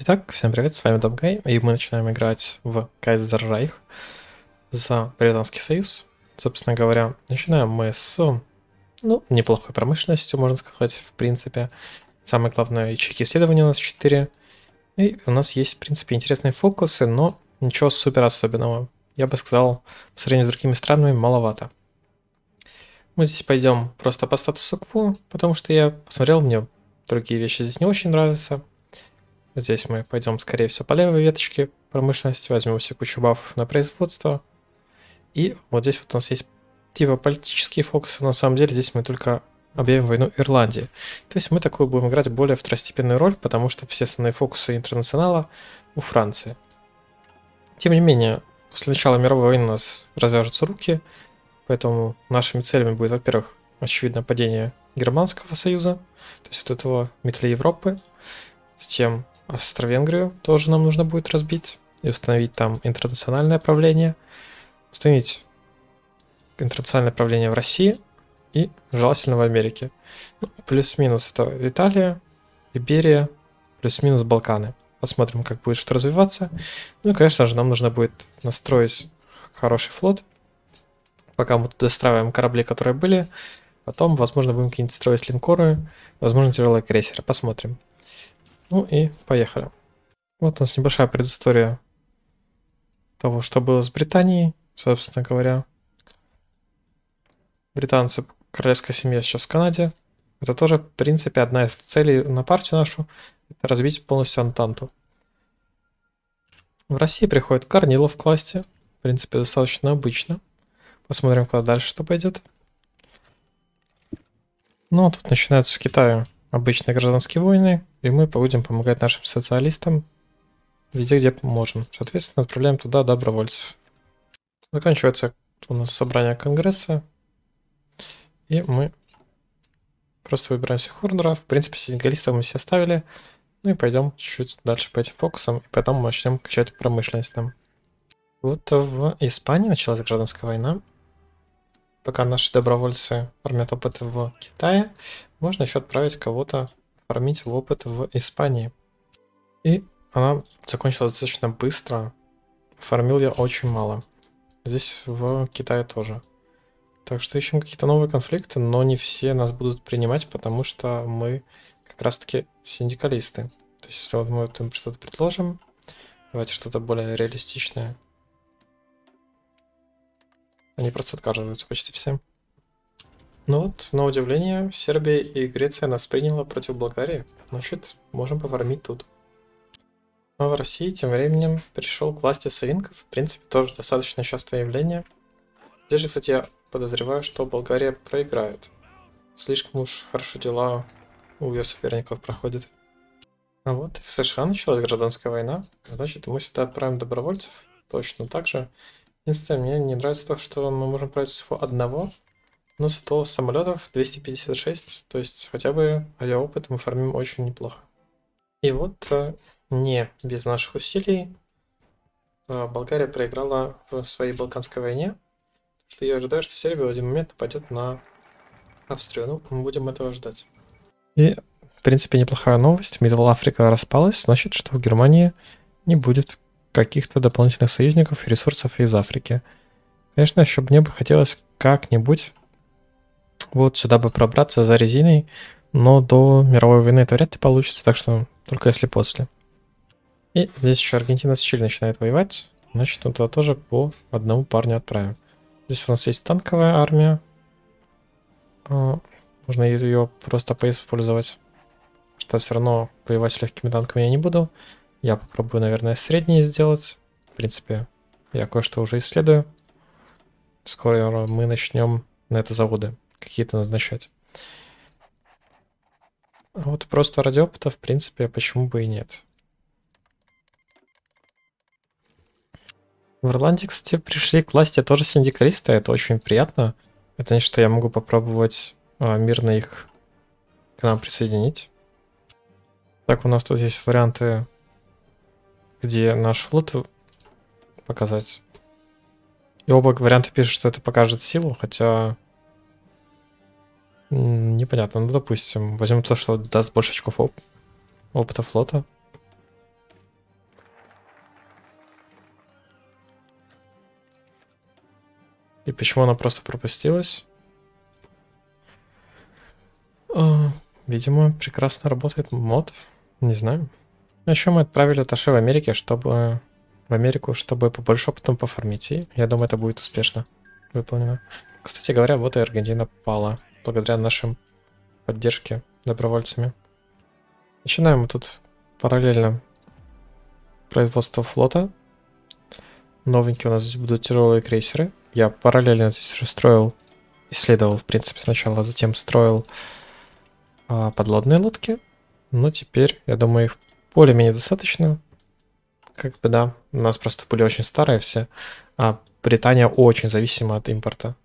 Итак, всем привет, с вами Домгай, и мы начинаем играть в Кайзеррайх за Британский союз. Собственно говоря, начинаем мы с, неплохой промышленностью, можно сказать, в принципе. Самое главное, ячейки исследования у нас 4. И у нас есть, в принципе, интересные фокусы, но ничего супер особенного. Я бы сказал, по сравнению с другими странами, маловато. Мы здесь пойдем просто по статусу кво, потому что я посмотрел, мне другие вещи здесь не очень нравятся. Здесь мы пойдем, скорее всего, по левой веточке промышленности, возьмем себе кучу бафов на производство. И вот здесь вот у нас есть типа политические фокусы, но на самом деле здесь мы только объявим войну Ирландии. То есть мы такую будем играть более второстепенную роль, потому что все основные фокусы интернационала у Франции. Тем не менее, после начала мировой войны у нас развяжутся руки, поэтому нашими целями будет, во-первых, очевидно, падение Германского союза, то есть вот этого метла Европы, затем Австро-Венгрию тоже нам нужно будет разбить и установить там интернациональное правление, установить интернациональное правление в России и желательно в Америке. Ну, плюс-минус это Италия, Иберия, плюс-минус Балканы. Посмотрим, как будет что развиваться. Ну и, конечно же, нам нужно будет настроить хороший флот. Пока мы тут достраиваем корабли, которые были, потом, возможно, будем какие-нибудь строить линкоры, возможно, тяжелые крейсеры. Посмотрим. Ну и поехали. Вот у нас небольшая предыстория того, что было с Британией, собственно говоря. Британцы, королевская семья сейчас в Канаде. Это тоже, в принципе, одна из целей на партию нашу, это разбить полностью Антанту. В России приходит Корнилов к власти, в принципе, достаточно обычно. Посмотрим, куда дальше что пойдет. Ну, тут начинаются в Китае обычные гражданские войны, и мы будем помогать нашим социалистам везде, где можем. Соответственно, отправляем туда добровольцев. Заканчивается у нас собрание Конгресса, и мы просто выбираем всех ордера. В принципе, синегалистов мы все оставили. Ну и пойдем чуть-чуть дальше по этим фокусам, и потом мы начнем качать промышленность там. Вот в Испании началась гражданская война. Пока наши добровольцы фармят опыт в Китае, можно еще отправить кого-то фармить в опыт в Испании. И она закончилась достаточно быстро. Фармил я очень мало. Здесь в Китае тоже. Так что ищем какие-то новые конфликты, но не все нас будут принимать, потому что мы как раз-таки синдикалисты. То есть, если вот мы им что-то предложим, давайте что-то более реалистичное. Они просто отказываются почти все. Ну вот, на удивление, Сербия и Греция нас приняла против Болгарии. Значит, можем пофармить тут. А в России тем временем пришел к власти Савинков. В принципе, тоже достаточно частое явление. Здесь же, кстати, я подозреваю, что Болгария проиграет. Слишком уж хорошо дела у ее соперников проходят. А вот в США началась гражданская война. Значит, мы сюда отправим добровольцев. Точно так же. Единственное, мне не нравится то, что мы можем брать всего одного, но зато самолетов 256, то есть хотя бы авиаопыт мы фармим очень неплохо. И вот не без наших усилий Болгария проиграла в своей Балканской войне, что я ожидаю, что Сербия в один момент нападет на Австрию, ну мы будем этого ждать. И в принципе неплохая новость, Медвал Африка распалась, значит, что в Германии не будет каких-то дополнительных союзников и ресурсов из Африки. Конечно, еще мне бы хотелось как-нибудь вот сюда бы пробраться за резиной, но до мировой войны это вряд ли получится, так что только если после. И здесь еще Аргентина с Чили начинает воевать, значит, мы туда тоже по одному парню отправим. Здесь у нас есть танковая армия, можно ее просто поиспользовать, что все равно воевать легкими танками я не буду. Я попробую, наверное, средние сделать. В принципе, я кое-что уже исследую. Скоро мы начнем на это заводы какие-то назначать. А вот просто ради опыта, в принципе, почему бы и нет. В Ирландии, кстати, пришли к власти тоже синдикалисты. Это очень приятно. Это значит, что я могу попробовать мирно их к нам присоединить. Так, у нас тут есть варианты, где наш флот показать. И оба варианта пишут, что это покажет силу, хотя непонятно. Ну, допустим, возьмем то, что даст больше очков опыта флота. И почему она просто пропустилась? Видимо, прекрасно работает мод. Не знаю. А еще мы отправили атташе в Америке, чтобы... в Америку, чтобы побольше опытом пофармить. И я думаю, это будет успешно выполнено. Кстати говоря, вот и Аргентина пала. Благодаря нашим поддержке добровольцами. Начинаем мы тут параллельно производство флота. Новенькие у нас здесь будут тяжелые крейсеры. Я параллельно здесь уже строил, исследовал, в принципе, сначала, а затем строил подлодные лодки. Но теперь, я думаю, их более-менее достаточно. Как бы, да, у нас просто были очень старые все. А Британия очень зависима от импорта.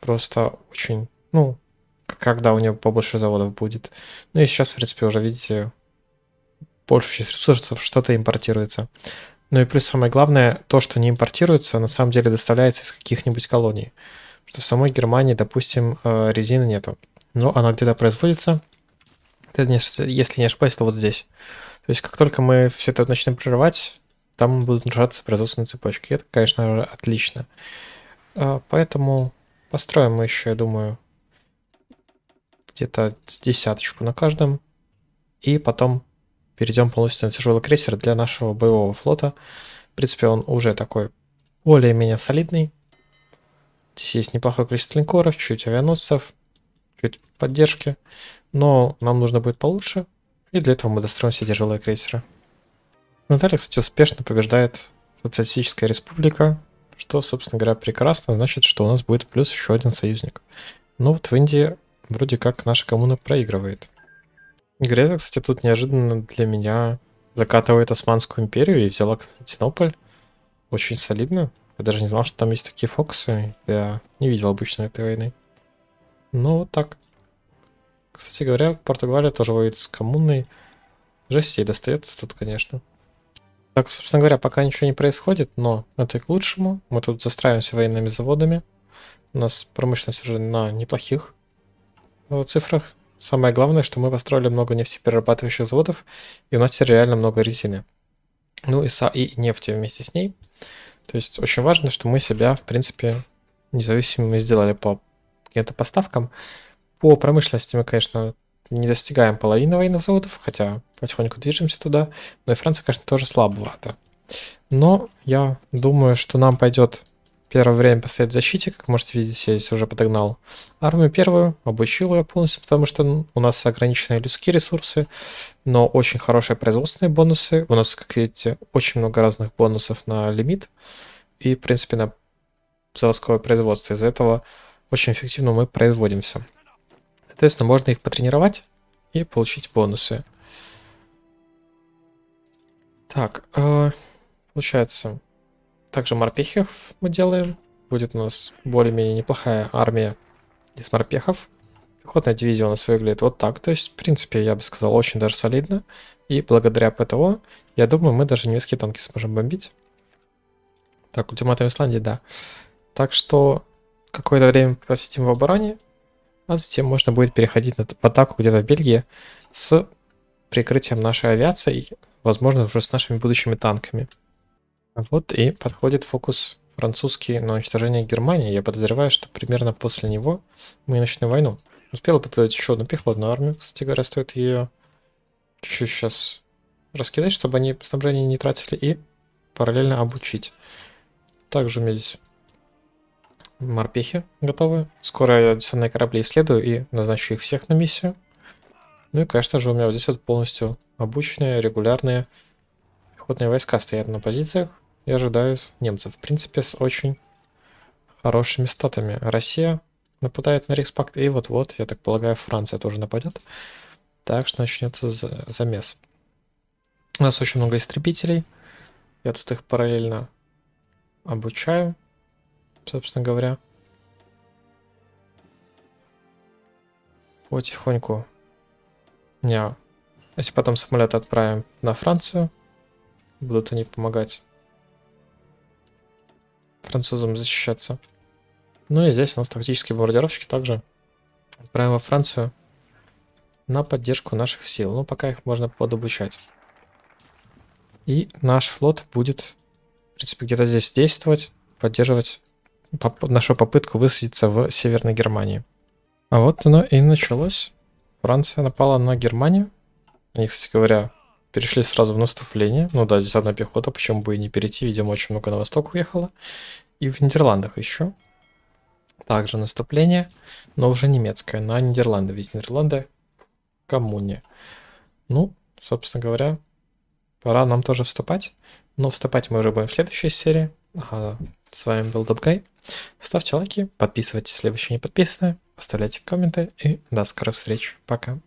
Просто очень, ну, когда у нее побольше заводов будет. Ну и сейчас, в принципе, уже, видите, большая часть ресурсов что-то импортируется. Ну и плюс самое главное, то, что не импортируется, на самом деле доставляется из каких-нибудь колоний. Что в самой Германии, допустим, резины нету. Но она где-то производится, если не ошибаюсь, то вот здесь. То есть как только мы все это начнем прерывать, там будут нарушаться производственные цепочки. Это, конечно, отлично. Поэтому построим мы еще, я думаю, где-то десяточку на каждом. И потом перейдем полностью на тяжелый крейсер для нашего боевого флота. В принципе, он уже такой более-менее солидный. Здесь есть неплохое количество линкоров, чуть авианосцев, чуть поддержки. Но нам нужно будет получше. И для этого мы достроим все тяжелые крейсеры. Наталья, кстати, успешно побеждает Социалистическая Республика. Что, собственно говоря, прекрасно. Значит, что у нас будет плюс еще один союзник. Но вот в Индии вроде как наша коммуна проигрывает. Грязь, кстати, тут неожиданно для меня закатывает Османскую империю и взяла Константинополь. Очень солидно. Я даже не знал, что там есть такие фокусы. Я не видел обычно этой войны. Но вот так. Кстати говоря, Португалия тоже воюет с коммуной. Жесть ей достается тут, конечно. Так, собственно говоря, пока ничего не происходит, но это и к лучшему. Мы тут застраиваемся военными заводами. У нас промышленность уже на неплохих цифрах. Самое главное, что мы построили много нефтеперерабатывающих заводов, и у нас теперь реально много резины. Ну и нефти вместе с ней. То есть очень важно, что мы себя, в принципе, независимыми сделали по каким-то поставкам. По промышленности мы, конечно, не достигаем половины военных заводов, хотя потихоньку движемся туда. Но и Франция, конечно, тоже слабовато. Но я думаю, что нам пойдет первое время постоять в защите. Как можете видеть, я здесь уже подогнал армию первую, обучил ее полностью, потому что у нас ограниченные людские ресурсы, но очень хорошие производственные бонусы. У нас, как видите, очень много разных бонусов на лимит и, в принципе, на заводское производство. Из-за этого очень эффективно мы производимся. Соответственно, можно их потренировать и получить бонусы. Так, получается, также морпехи мы делаем. Будет у нас более-менее неплохая армия из морпехов. Пехотная дивизия у нас выглядит вот так. То есть, в принципе, я бы сказал, очень даже солидно. И благодаря ПТО, я думаю, мы даже немецкие танки сможем бомбить. Так, ультиматум Исландии, да. Так что какое-то время посетим в обороне. А затем можно будет переходить на атаку где-то в Бельгии с прикрытием нашей авиации, возможно, уже с нашими будущими танками. Вот и подходит фокус французский на уничтожение Германии. Я подозреваю, что примерно после него мы и начнем войну. Успела подготовить еще одну пехотную армию, кстати говоря, стоит ее чуть-чуть сейчас раскидать, чтобы они снабжение не тратили, и параллельно обучить. Также у меня здесь... морпехи готовы. Скоро я десантные корабли исследую и назначу их всех на миссию. Ну и, конечно же, у меня вот здесь вот полностью обученные, регулярные пехотные войска стоят на позициях и ожидают немцев. В принципе, с очень хорошими статами. Россия нападает на Рейхспакт, и вот-вот, я так полагаю, Франция тоже нападет. Так что начнется замес. У нас очень много истребителей. Я тут их параллельно обучаю, собственно говоря. Потихоньку. Не. Если потом самолеты отправим на Францию, будут они помогать французам защищаться. Ну и здесь у нас тактические бомбардировщики также отправим во Францию на поддержку наших сил. Но пока их можно подобучать. И наш флот будет, в принципе, где-то здесь действовать, поддерживать нашу попытку высадиться в Северной Германии. А вот оно и началось. Франция напала на Германию. Они, кстати говоря, перешли сразу в наступление. Ну да, здесь одна пехота, почему бы и не перейти. Видимо, очень много на восток уехало. И в Нидерландах еще. Также наступление, но уже немецкое, на Нидерланды. Ведь Нидерланды в коммуне. Ну, собственно говоря, пора нам тоже вступать. Но вступать мы уже будем в следующей серии. Ага. С вами был Добгай. Ставьте лайки, подписывайтесь, если вы еще не подписаны, оставляйте комменты и до скорых встреч. Пока.